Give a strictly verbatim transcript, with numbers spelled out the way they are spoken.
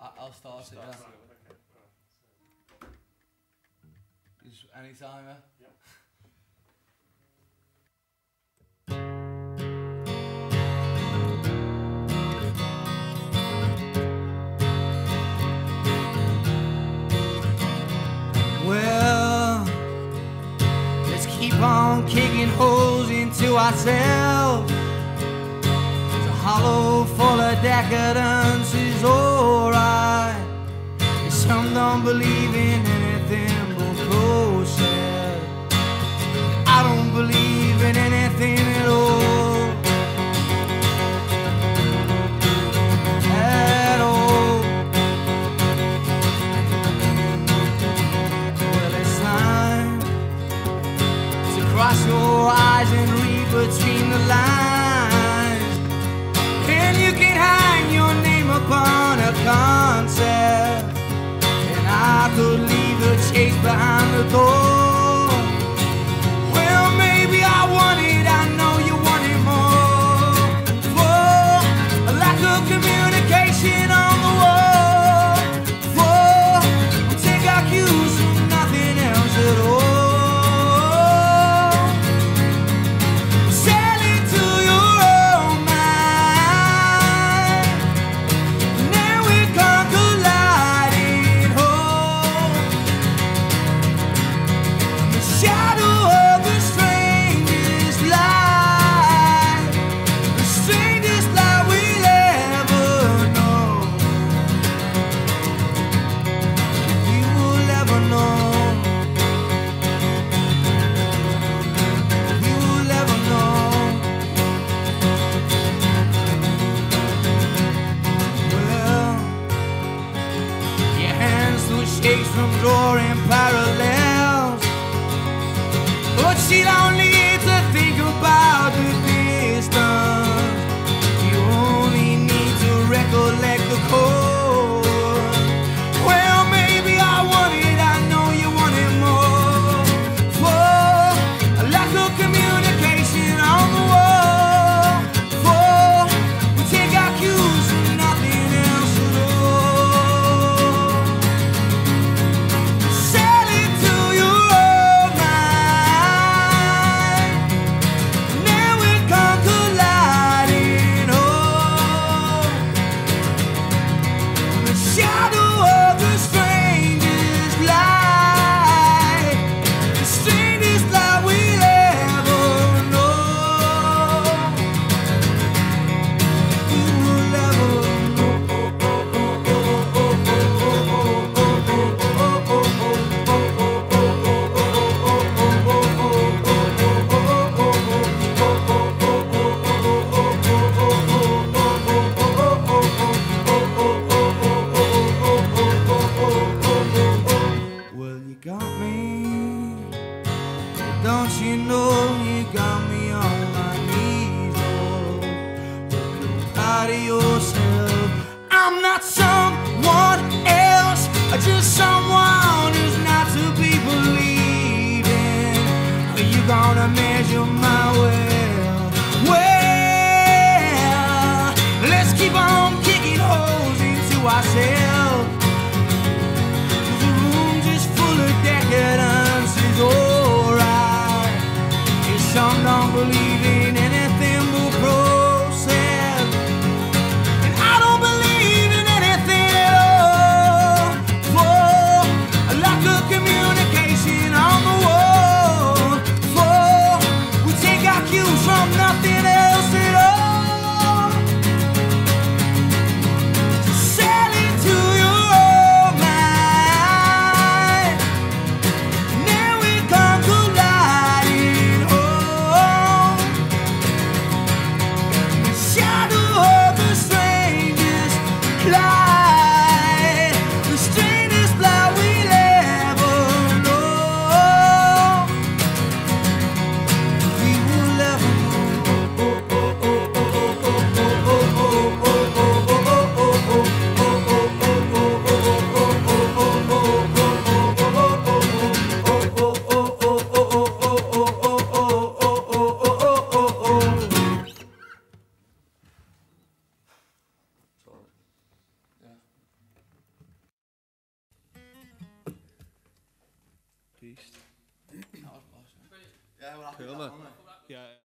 I, I'll start, start it. Yeah. Okay. Is any timer? Yeah. Kicking holes into ourselves. It's a hollow full of decadence is alright. Some don't believe in anything but process. I don't believe in anything at all. At all. Well, it's time to cross your eyes and read between the lines. And you can hang your name upon a concept. And I could leave the chase behind the door. Well, maybe I want it, I know you want it more. Whoa, a lack of communication on the wall. Whoa, we take our cues from nothing else at all. beast. That was awesome. Brilliant. Yeah, well, cool, that, yeah.